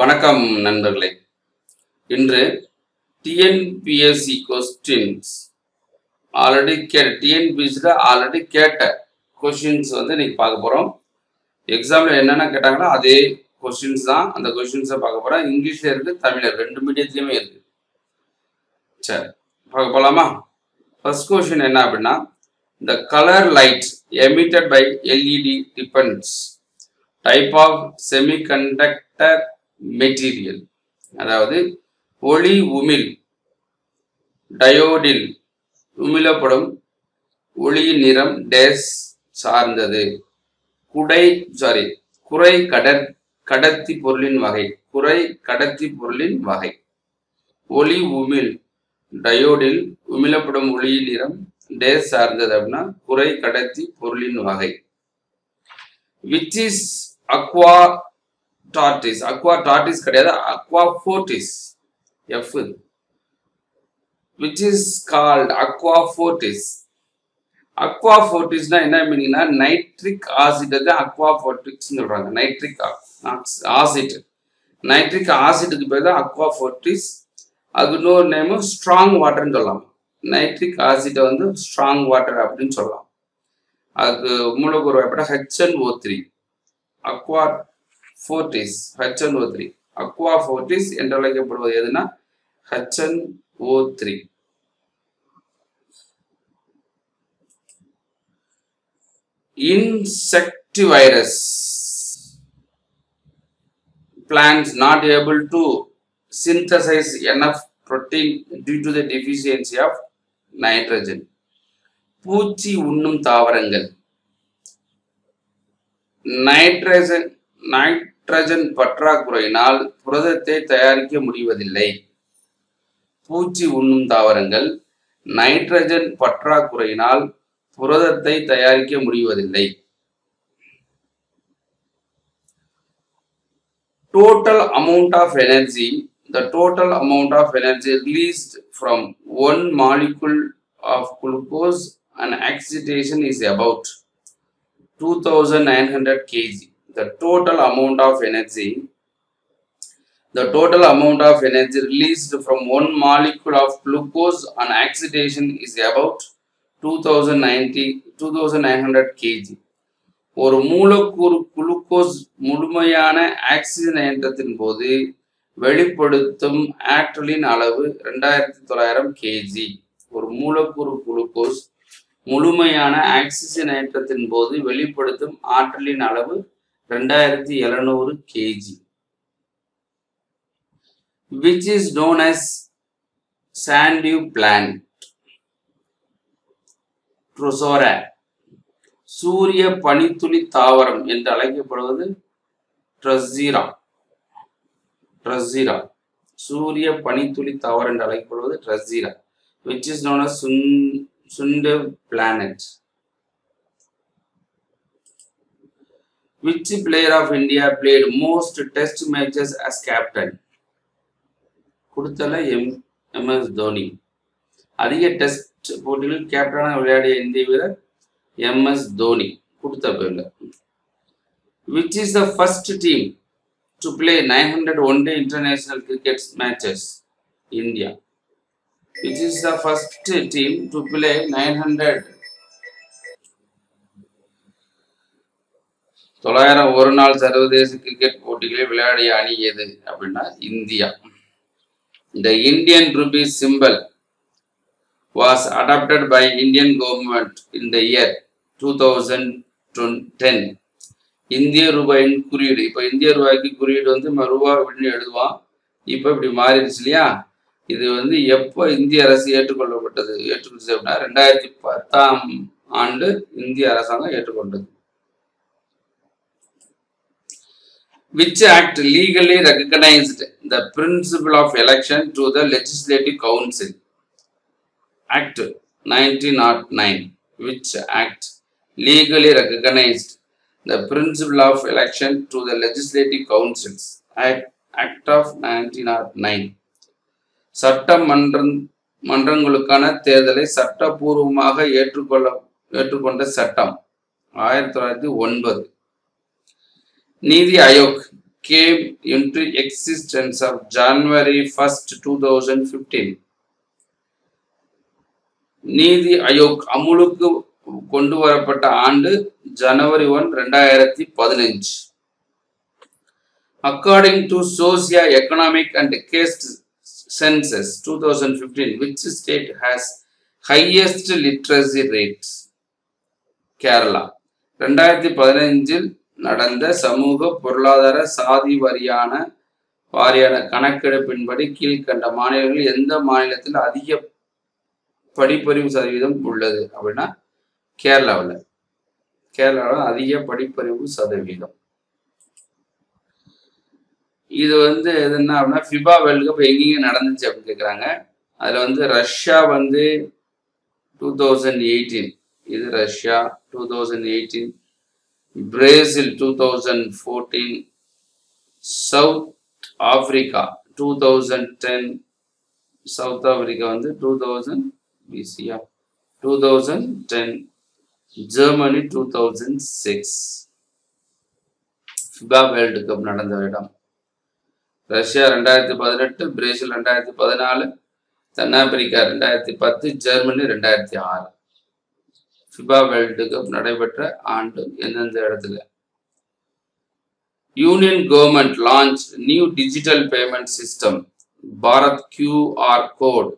வணக்கம் நண்பர்களே, இன்று TNPSC क्वेश्चंस ஆல்ரெடி TNPSCல ஆல்ரெடி கேட்ட क्वेश्चंस வந்து நீங்க பார்க்க போறோம். एग्जामல என்னென்ன கேட்டாங்களோ அதே क्वेश्चंस தான். அந்த क्वेश्चंस பார்க்க போறோம். இங்கிலீஷ்ல இருக்கு, தமிழ்ல ரெண்டு மீடியத்துலயே இருக்கு. சரி, பார்க்க போலாமா? फर्स्ट क्वेश्चन என்ன அப்படினா, the color light emitted by LED depends type of semiconductor material. அதாவது ஒளி உமிழ் டயோடில் உமிழப்படும் ஒளியின் நிறம் டேஸ் சார்ந்தது. குறை கடத்தி பொருளின் வகை. ஒளி உமிழ் டயோடில் உமிழப்படும் ஒளியின் நிறம் டேஸ் சார்ந்தது அப்படின்னா குறை கடத்தி பொருளின் வகை. Which is aqua fortis? aqua fortis கிடையாது, aqua fortis f. which is called aqua fortis. aqua fortis னா என்ன மீனிங்னா, நைட்ரிக் ஆசிட் அது aqua fortis னு சொல்றாங்க. நைட்ரிக் ஆசிட்க்கு பேரு தான் aqua fortis. அதுக்கு ஒரு நேம் ஸ்ட்ராங் வாட்டர்னு சொல்லலாம். நைட்ரிக் ஆசிட் வந்து ஸ்ட்ராங் வாட்டர் அப்படினு சொல்லலாம். அது மூலக்கூறு எப்படா HNO3. aqua fortis HNO3. aqua fortis என்றழைக்கப்படுவது எதுனா HNO3. insectivorous plants not able to synthesize enough protein due to the deficiency of nitrogen. பூச்சி உண்ணும் தாவரங்கள் நைட்ரஜன் பற்றாக்குறையினால் புரதத்தை தயாரிக்க முடிவதில்லை. total amount of energy, the total amount of energy released from one molecule of glucose an excitation is about 2900 kg. The total amount of energy released from one molecule of glucose on excitation is about 2900 kg. ஒரு மூலக்கூறு glucose முழுமையான ஆக்சிஜனேற்றத்தின் போது வெளிப்படுத்தும் ஆற்றலின் அளவு 2900 kg. ஒரு மூலக்கூறு glucose முழுமையான ஆக்சிஜனேற்றத்தின் போது வெளிப்படுத்தும் ஆற்றலின் அளவு 2700 kg. which is known as sandew plant. Drosera சூரிய பனித்துளி தாவரம் என்று அழைக்கப்படுவது Drosera. சூரிய பனித்துளி தாவரம் என்று அழைக்கப்படுவது Drosera, which is known as sundew planet. Which player of India played most test matches as captain? கொடுத்தல M. S. Dhoni. அதிக டெஸ்ட் போட்டிகளில் கேப்டனாக விளையாடிய இந்திய வீரர் M. S. Dhoni. கொடுத்தல. Which is the first team to play 900 one-day international cricket matches? India. It is the first team to play 900 ஒரு நாள் சர்வதேச கிரிக்கெட் போட்டிகளில் விளையாடிய அணி எது அப்படின்னா India. The Indian rupee symbol was adopted by Indian government in the year 2010. இந்திய ரூபாயின் குறியீடு, இப்போ இந்திய ரூபாய்க்கு குறியீடு வந்து மருவா அப்படின்னு எழுதுவான். இப்போ இப்படி மாறிடுச்சு இல்லையா? இது வந்து எப்போ இந்திய அரசு ஏற்றுக்கொள்ளப்பட்டது? ஏற்றுக்கொண்டது அப்படின்னா 2010 இந்திய அரசாங்கம் ஏற்றுக்கொண்டது. Which act legally recognized the principle of election to the legislative council? Act 1909. Which act legally recognized the principle of election to the legislative councils? Act of 1909. சட்டமன்றங்களுக்கான தேர்தலை சட்டபூர்வமாக ஏற்றுக்கொண்ட சட்டம் 1909. நீதி Aayog came into existence of January 1st, 2015. Niti Aayog அமுலுக்கு கொண்டு வரப்பட்ட ஆண்டு January 1, 2015. According to socio-economic and caste census 2015, which state has highest literacy rates? Kerala. 2015 நடந்த சமூக பொருளாதார சாதி வாரியான கணக்கெடுப்பின்படி கீழ்கண்ட மாநிலங்கள் எந்த மாநிலத்தில் அதிக படிப்பறிவு சதவீதம் உள்ளது அப்படின்னா கேரளாவில் அதிக படிப்பறிவு சதவீதம். இது எதுன்னா அப்படின்னா ஃபிபா வேர்ல்டு கப் எங்கெங்க நடந்துச்சு அப்படின்னு கேட்குறாங்க. அதில் ரஷ்யா 2018, இது Russia 2018, Brazil 2014, South Africa 2010, South Africa 2010, Germany 2006. FIBA World Cup நடந்த இடம். Russia 2018, Brazil 2014, தென்னாப்பிரிக்கா 2010, Germany 2006. ஃபிபா வேர்ல்டு கப் நடைபெற்ற ஆண்டு எந்தெந்த இடத்துல? Union government launch new digital payment system Bharat QR code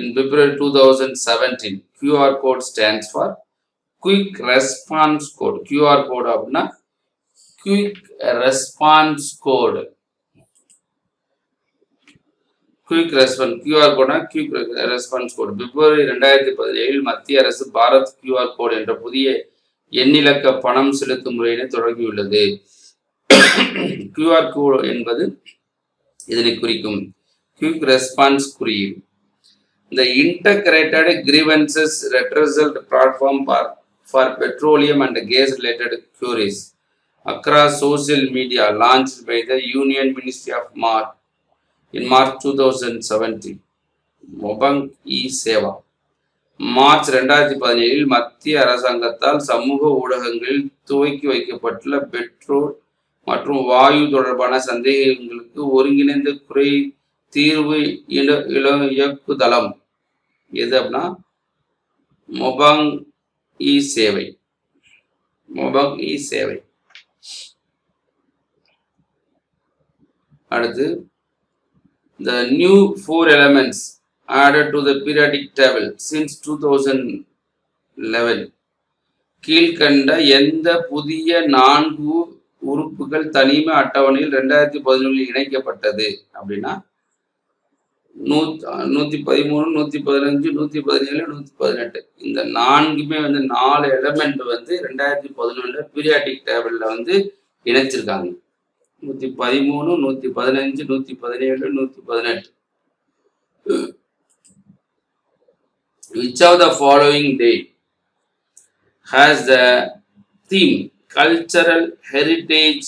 in February 2017. QR code stands for quick response code. QR code அப்படின்னா quick response code. Quick Response QR Code Quick Response Code. February 2017 மத்திய அரசு Bharat QR Code என்ற புதிய எண்ணிலக்க பணம் செலுத்தும் முறையினை தொடங்கியுள்ளது. QR Code என்பது இதனை குறிக்கும் Quick Response குறியீடு. The Integrated Grievances Redressal Platform for Petroleum and Gas Related Queries across social media launched by the Union Ministry of Mart in March 2017. மொபங் இ சேவா மார்ச் 2017 மத்திய அரசாங்கத்தால் சமூக ஊடகங்களில் துவக்கி வைக்கப்பட்டுள்ள பெட்ரோல் மற்றும் வாயு தொடர்பான சந்தேகங்களுக்கு ஒருங்கிணைந்த குறை தீர்வு இயக்குதளம் எது அப்படின்னா மொபங் இ சேவை. அடுத்து the new four elements added to the periodic table since 2011. கீழ்கண்ட எந்த புதிய 4 உறுப்புகள் தனிம அட்டவணையில் 2011 இணைக்கப்பட்டது அப்படின்னா 113, 115, 117, 118 இந்த 4மே 4 எலமெண்ட் 2011 பீரியாடிக் டேபிள்ல இணைச்சிருக்காங்க. 113, 115, 117, 118. Which of the following day has the theme cultural heritage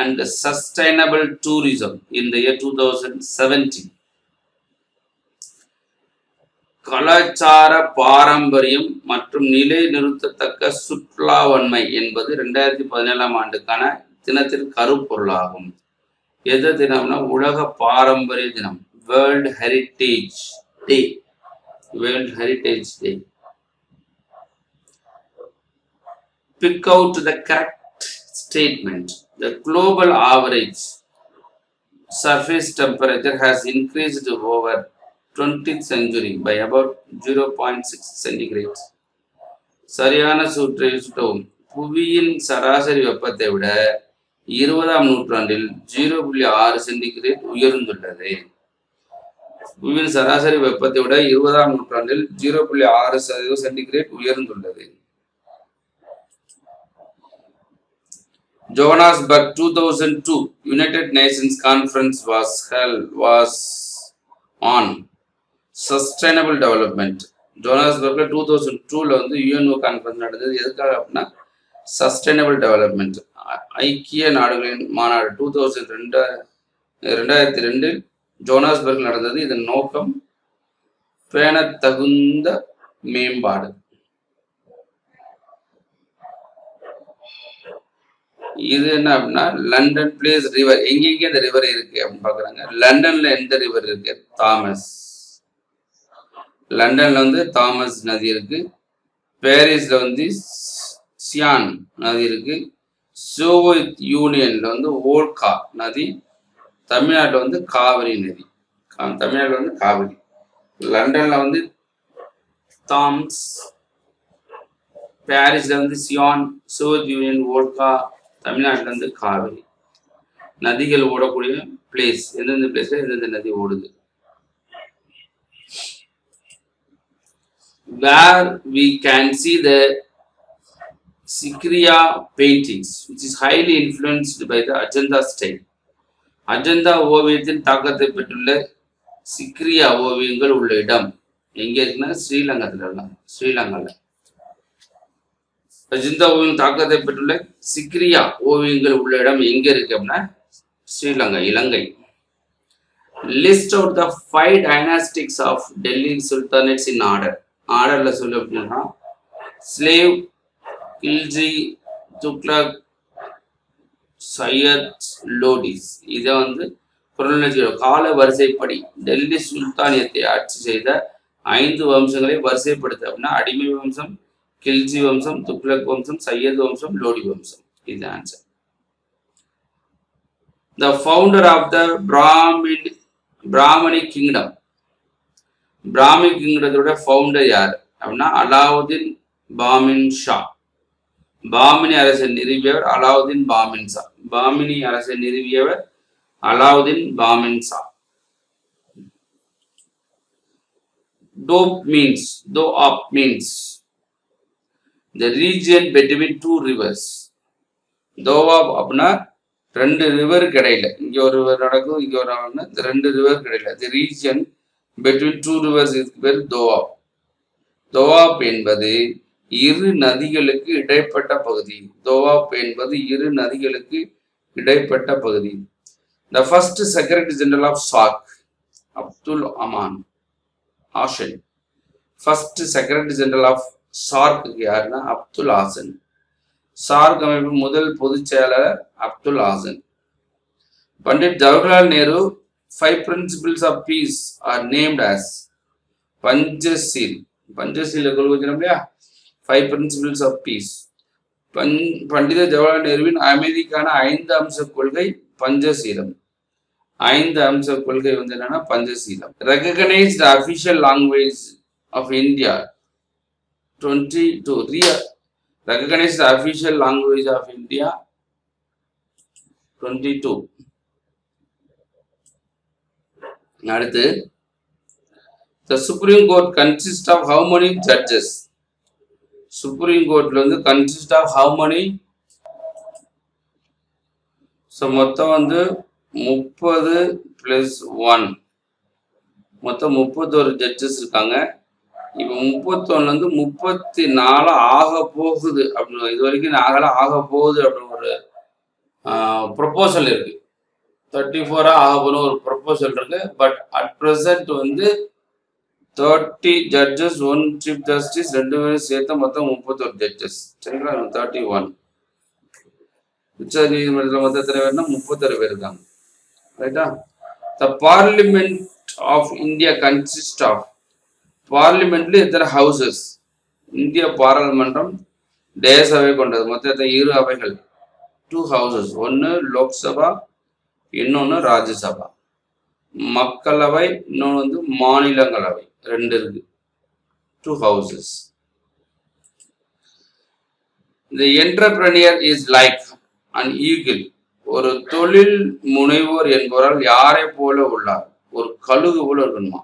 and sustainable tourism in the year 2017? கலாச்சார பாரம்பரியம் மற்றும் நிலை நிறுத்தத்தக்க சுற்றுலாவன்மை என்பது 2017 ஆண்டுக்கான தினத்தின் கருப்பொருளாகும். எந்த தினம்னா உலக பாரம்பரிய தினம், world heritage day. Pick out the correct statement. The global average surface temperature has increased over 20th century by about 0.6 centigrade. சரியான சுற்றை சுட்டவும் புவியின் சராசரி வெப்பத்தை விட 20ஆம் நூற்றாண்டில் 0.6 சென்டிகிரேட் உயர்ந்துள்ளது. புவியின் சராசரி வெப்பத்தை விட 20ஆம் நூற்றாண்டில் 0.6 சென்டிகிரேட் உயர்ந்துள்ளது. Johannesburg 2002 United Nations conference was on sustainable development. ஜோஹன்னஸ்பர்க்ல 2002ல UNO கான்ஃபரன்ஸ் நடந்தது. எதுக்காக அப்படின்னா சஸ்டைனபிள் டெவலப்மெண்ட். ஐக்கிய நாடுகளின் மாநாடு 2002 ஜோஹன்னஸ்பர்க் நடந்தது. இதன் நோக்கம் பேணத்தகுந்த மேம்பாடு. இது என்ன அப்படின்னா லண்டன் பிளேஸ் ரிவர், எங்கெங்கே இந்த ரிவர் இருக்கு அப்படின்னு பாக்குறாங்க. லண்டன்ல எந்த ரிவர் இருக்கு? தாமஸ். லண்டன்ல வந்து தாமஸ் நதி இருக்கு. பாரிஸ்ல வந்து சியான் நதி இருக்கு. சோவியத் யூனியன்ல வந்து ஓல்கா நதி. தமிழ்நாட்டில் வந்து காவிரி நதி. தமிழ்நாட்டில் வந்து காவிரி. லண்டன்ல வந்து தாம்ஸ், பாரிஸ்ல வந்து சியான், சோவியத் யூனியன் ஓல்கா, தமிழ்நாட்டில் வந்து காவிரி. நதிகள் ஓடக்கூடிய பிளேஸ், எந்தெந்த பிளேஸ்ல எந்தெந்த நதி ஓடுது. Where we can see the Sikriya paintings, which is highly influenced by the Ajanta style. Ajanta ஓவியத்தின் தாக்கத்தை பெற்றுள்ள சிக்ரியா ஓவியங்கள் உள்ள இடம் எங்க இருக்குன்னா ஸ்ரீலங்கால. அஜந்தா ஓவியம் தாக்கத்தை பெற்றுள்ள சிக்ரியா ஓவியங்கள் உள்ள இடம் எங்க இருக்கு அப்படின்னா ஸ்ரீலங்கா, இலங்கை. List out the 5 dynastics of Delhi sultanates in order. ஆர்டர்ல சொல்லு அப்படின்னா ஸ்லேவ், கில்ஜி, துக்ளக், சையத், லோடிஸ். இதை வந்து குரோனாலஜியோட கால வரிசைப்படி டெல்லி சுல்தானியத்தை ஆட்சி செய்த 5 வம்சங்களை வரிசைப்படுத்த அப்படின்னா அடிமை வம்சம், கில்ஜி வம்சம், துக்ளக் வம்சம், சையத் வம்சம், லோடி வம்சம். இது answer. The founder of the Brahmani kingdom. பிராமிக்ங்கிறதோட ஃபவுண்டர் யார் அப்படின்னா அலாவுதீன் பாமின் ஷா. பாமினி அரசை நிறுவியவர் அலாவுதீன் பாமின் ஷா. பாமினி அரசை நிறுவியவர் அலாவுதீன் பாமின் ஷா. டோப் மீன்ஸ், தோ அப் means the region between 2 rivers. Doab அப்படின்னா 2 ரிவர் இடையில, இங்க ஒரு நடக்கும் இங்க ஒரு நடக்கும், இந்த 2 ரிவர் இடையில. தி ரீஜியன் between 2 rivers இதுக்கு பேர் தோவாப். தோவாப் என்பது இரு நதிகளுக்கு இடைப்பட்ட பகுதி. தோவாப் என்பது இரு நதிகளுக்கு இடைப்பட்ட பகுதி. The first Secretary General of SAARC, Abdul Aman Hassan. First Secretary General of SAARC யாருன்னா அப்துல் ஹாசன். SAARC அமைப்பு முதல் பொதுச் செயலாளர் Abdul Haasan. Pandit Jawaharlal Nehru 5 principles of peace are named as Panchashil. Panchashil is 5 principles of peace. Pandita Jawaharlal Nehruவின் அமைதிக்கான 5 அம்ச கொள்கை பஞ்சசீலம். 5 அம்ச கொள்கை வந்து என்னன்னா Panchsheel. Recognized the official language of India 22. Recognized the official language of India 22. அடுத்து the Supreme Court consists of how many judges? Supreme Courtல வந்து consist of how many? So மொத்தம் வந்து 30 + 1, மொத்தம் 31 judges இருக்காங்க. இப்போ 31ல இருந்து 34 ஆக போகுது அப்படின்னு, இது வரைக்கும் நாங்கள ஆக போகுது அப்படின்னு ஒரு ப்ரொபோசல் இருக்கு. 34 ஆக போகணும் ஒரு ப்ரொபோசல் இருக்கு. பட் அட் ப்ரெசன்ட் வந்து 30 ஜட்ஜஸ், 1 சீஃப் ஜஸ்டிஸ், 2 பேரும் சேர்த்து மொத்தம் 31 ஜட்ஜஸ். சரிங்களா? 31 உச்ச நீதிமன்றத்தில் மொத்த எத்தனை பேர்னா 36 பேர் இருக்காங்க. ரைட்டா? The parliament of India consist of, பார்லிமெண்ட்ல எத்தனை ஹவுசஸ்? இந்திய பாராளுமன்றம் தேசவை கொண்டது. மொத்தம் எத்தனை? 2 அவைகள், 2 ஹவுசஸ். 1 லோக்சபா, இன்னொன்று ராஜ்யசபா. மக்களவை, இன்னொன்று வந்து மாநிலங்களவை. 2 இருக்கு, 2 houses. The entrepreneur is like an eagle. ஒரு தொழில் முனைவோர் என்பவரால் யாரை போல உள்ளார்? ஒரு கழுகு போல இருக்கணுமா?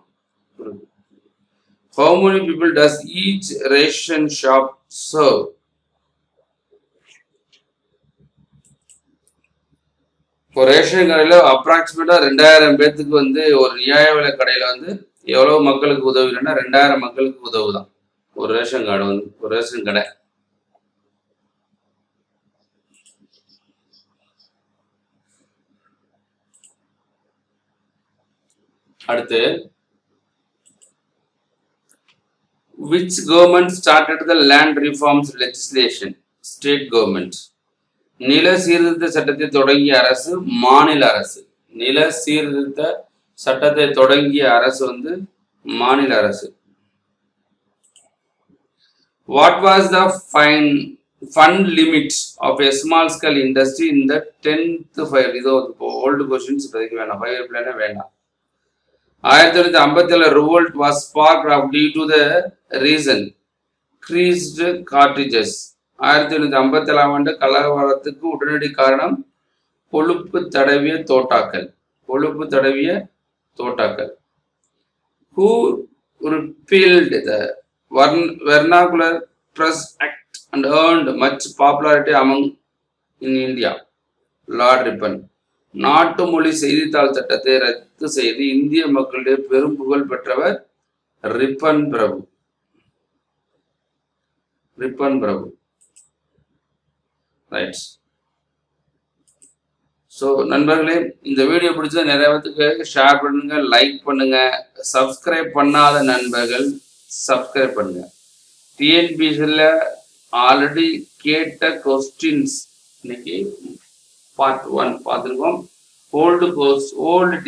How many people does each ration shop serve? இப்போ ரேஷன் கடையில் அப்ராக்சிமேட்டாக 2000 பேர்த்துக்கு வந்து ஒரு நியாய விலை கடையில் வந்து எவ்வளோ மக்களுக்கு உதவுதுன்னா 2000 மக்களுக்கு உதவுதான் ஒரு ரேஷன் கார்டு வந்து, ஒரு ரேஷன் கடை. அடுத்து which government started the land reforms legislation? State government. நில சீர்திருத்த சட்டத்தை தொடங்கிய அரசு மாநில அரசு. நில சீர்திருத்த சட்டத்தை தொடங்கிய அரசு வந்து மாநில அரசு. What was the fine fund limits of a small scale industry in the 10th five. இது old questions பதக்க வேணாம், 5 year plan வேணாம். 1957 revolt was sparked off due to the reason creased cartridges. 1957 ஆண்டு கலவரத்துக்கு உடனடி காரணம் கொழுப்பு தடவிய தோட்டாக்கள். Who repealed the vernacular press act and earned much popularity among in India? Lord Ripon. நாட்டு மொழி செய்தித்தாள் சட்டத்தை ரத்து செய்து இந்திய மக்களுடைய பெரும் புகழ் பெற்றவர் ரிப்பன் பிரபு. ரைட். ஸோ நண்பர்களே, இந்த வீடியோ பிடிச்சது நிறைய பேருக்கு ஷேர் பண்ணுங்க, லைக் பண்ணுங்க. சப்ஸ்கிரைப் பண்ணாத நண்பர்கள் சப்ஸ்கிரைப் பண்ணுங்க. டிஎன்பிஎஸ்சியில் ஆல்ரெடி கேட்ட கொஸ்டின்ஸ் இன்னைக்கு பார்ட் 1 பார்த்துருக்கோம். Old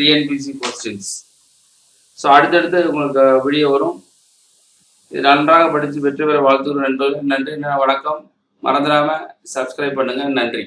TNPSC questions. ஸோ அடுத்தடுத்து உங்களுக்கு வீடியோ வரும். இது நன்றாக படித்து வெற்றி பெற வாழ்த்துக்கள் நண்பர்கள். நன்றி, வணக்கம். மறந்துடாமல் சப்ஸ்கிரைப் பண்ணுங்கள். நன்றி.